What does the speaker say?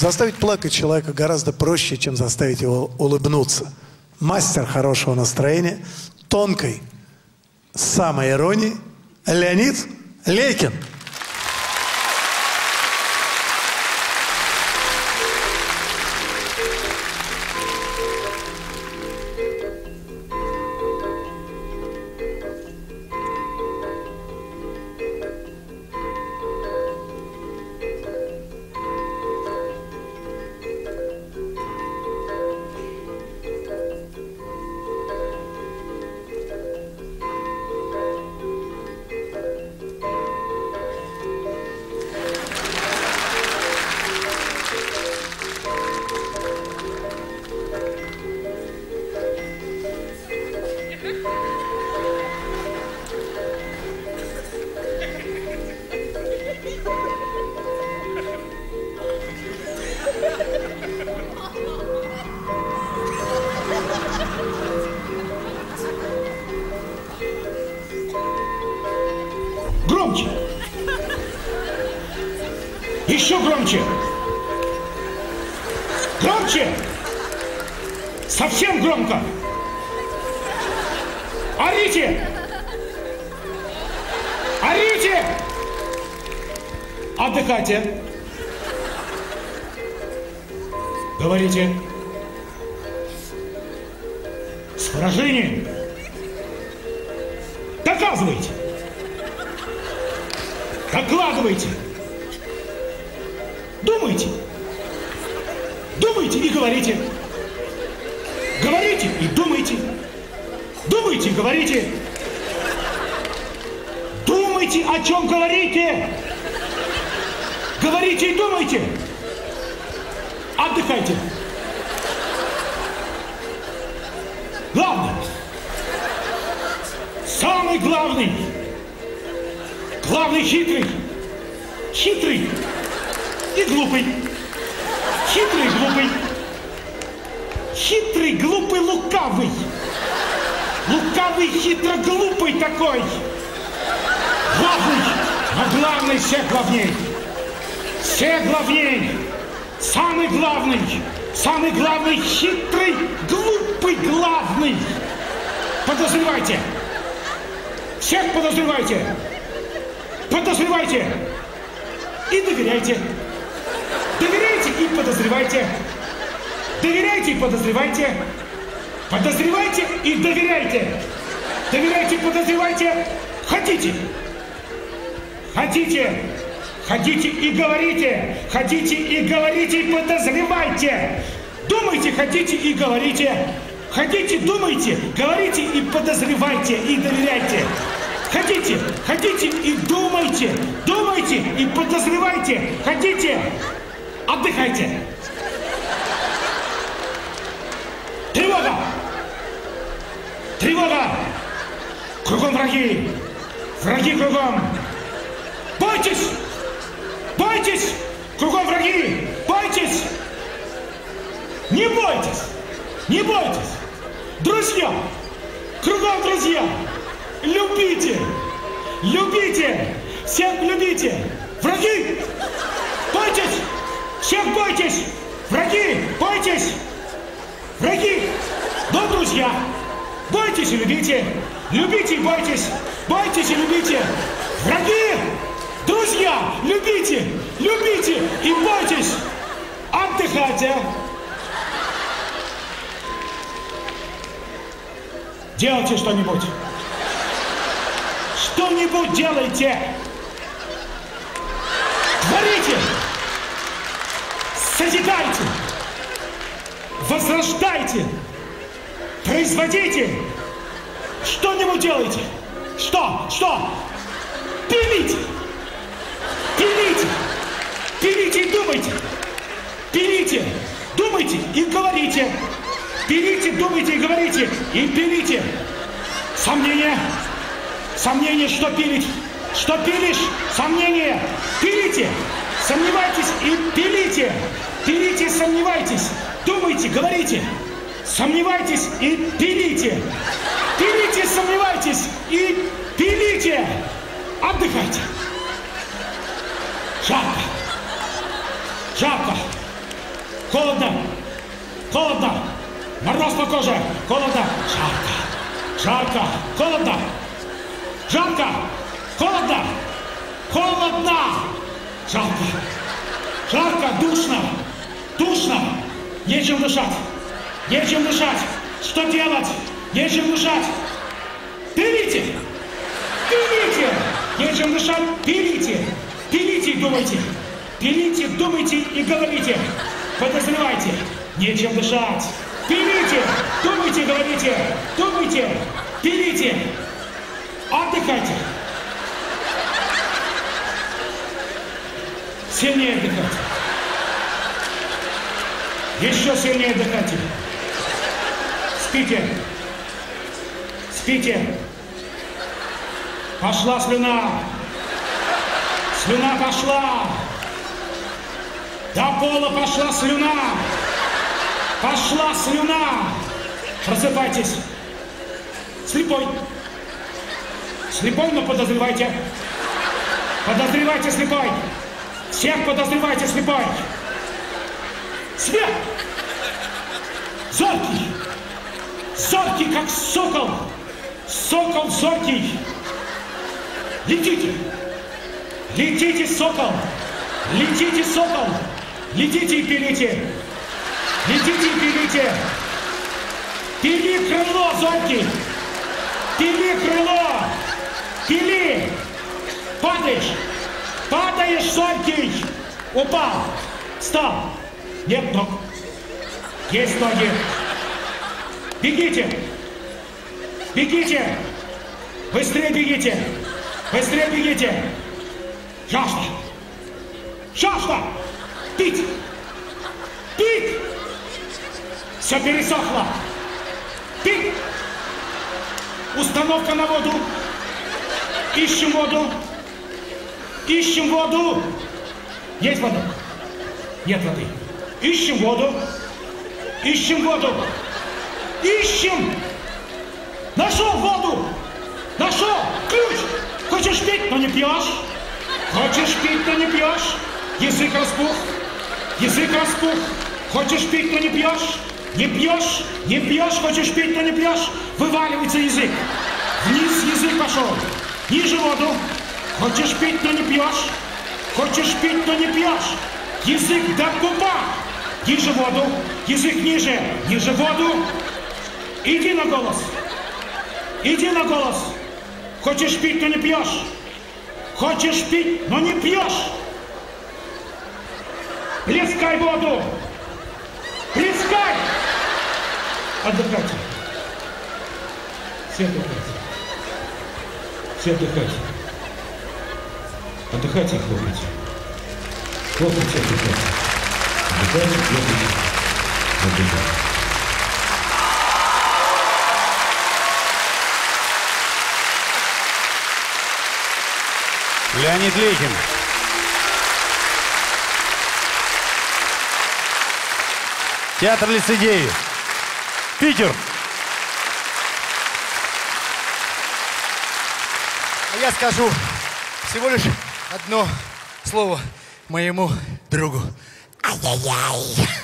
Заставить плакать человека гораздо проще, чем заставить его улыбнуться. Мастер хорошего настроения, тонкой самоиронии Леонид Лейкин. Еще громче! Громче! Совсем громко! Орите! Орите! Отдыхайте! Говорите! С выражением! Доказывайте! Докладывайте! Думайте! Думайте и говорите! Говорите и думайте! Думайте и говорите! Думайте, о чем говорите! Говорите и думайте! Отдыхайте! Главное! Самый главный! Главный хитрый! Хитрый! И глупый. Хитрый, глупый. Хитрый, глупый, лукавый. Лукавый, хитро, глупый такой. Главный, а главный всех главней. Все главней. Самый главный. Самый главный, хитрый, глупый, главный. Подозревайте. Всех подозревайте. Подозревайте. И доверяйте. Доверяйте и подозревайте. Доверяйте и подозревайте. Подозревайте и доверяйте. Доверяйте и подозревайте. Хотите. Хотите. Хотите и говорите. Хотите и говорите и подозревайте. Думайте, хотите и говорите. Хотите, думайте, говорите и подозревайте и доверяйте. Хотите, хотите и думайте. Думайте и подозревайте. Хотите. Отдыхайте! Тревога! Тревога! Кругом враги! Враги кругом! Бойтесь! Бойтесь! Кругом враги! Бойтесь! Не бойтесь! Не бойтесь! Друзья! Кругом друзья! Любите! Любите! Всех любите! Враги! Бойтесь! Всех бойтесь! Враги! Бойтесь! Враги! Но друзья! Бойтесь и любите! Любите и бойтесь! Бойтесь и любите! Враги! Друзья! Любите! Любите и бойтесь! Отдыхайте! Делайте что-нибудь! Что-нибудь делайте! Творите! Созидайте, возрождайте, производите, что-нибудь делайте, что, пилите, пилите, пилите и думайте, пилите, думайте и говорите, пилите, думайте и говорите, и пилите. Сомнения, сомнения, что пилить, что пилишь, сомнения, пилите, сомневайтесь и пилите. Пилите, сомневайтесь, думайте, говорите, сомневайтесь и пилите, пилите, сомневайтесь и пилите, отдыхайте. Жарко, жарко, холодно, холодно, мороз по коже, холодно, жарко, жарко, холодно, жарко, холодно, холодно, жарко, жарко, душно, душно, нечем дышать, нечем дышать, что делать, нечем дышать, пилите, нечем дышать, пилите, пилите и думайте. Пилите, думайте и говорите, подозревайте, нечем дышать. Пилите, думайте, говорите, думайте, пилите, отдыхайте. Сильнее отдыхайте. Еще сильнее отдыхайте. Спите, спите. Пошла слюна, слюна пошла. До пола пошла слюна! Пошла слюна! Просыпайтесь! Слепой! Слепой, но подозревайте! Подозревайте слепой! Всех подозревайте слепой! Свет! Зоркий! Зоркий, как сокол! Сокол зоркий! Летите! Летите, сокол! Летите, сокол! Летите и пилите! Летите и пилите! Пили крыло, зоркий! Пили крыло! Пили! Падаешь! Падаешь, зоркий! Упал! Встал! Нет ног! Есть ноги! Бегите! Бегите! Быстрее бегите! Быстрее бегите! Жажда! Жажда! Пить! Пить! Все пересохло! Пить! Установка на воду! Ищем воду! Ищем воду! Есть вода? Нет воды! Ищем воду! Ищем воду! Ищем! Нашел воду! Нашел! Ключ! Хочешь пить, но не пьешь! Хочешь пить, но не пьешь! Язык распух, язык распух. Хочешь пить, но не пьешь, не пьешь, не пьешь. Хочешь пить, но не пьешь. Вываливается язык. Вниз язык пошел. Ниже воду. Хочешь пить, но не пьешь. Хочешь пить, но не пьешь. Язык до губа. Ниже воду. Язык ниже. Ниже воду. Иди на голос. Иди на голос. Хочешь пить, но не пьешь. Хочешь пить, но не пьешь. Плескай воду! Плескай! Отдыхайте. Все отдыхайте. Все отдыхайте. Отдыхайте и хлопайте. Хлопайте, отдыхайте. Отдыхайте, хлопайте. Отдыхайте. Леонид Лейкин. Театр лицедеев. Питер. А я скажу всего лишь одно слово моему другу. Ай-яй-яй.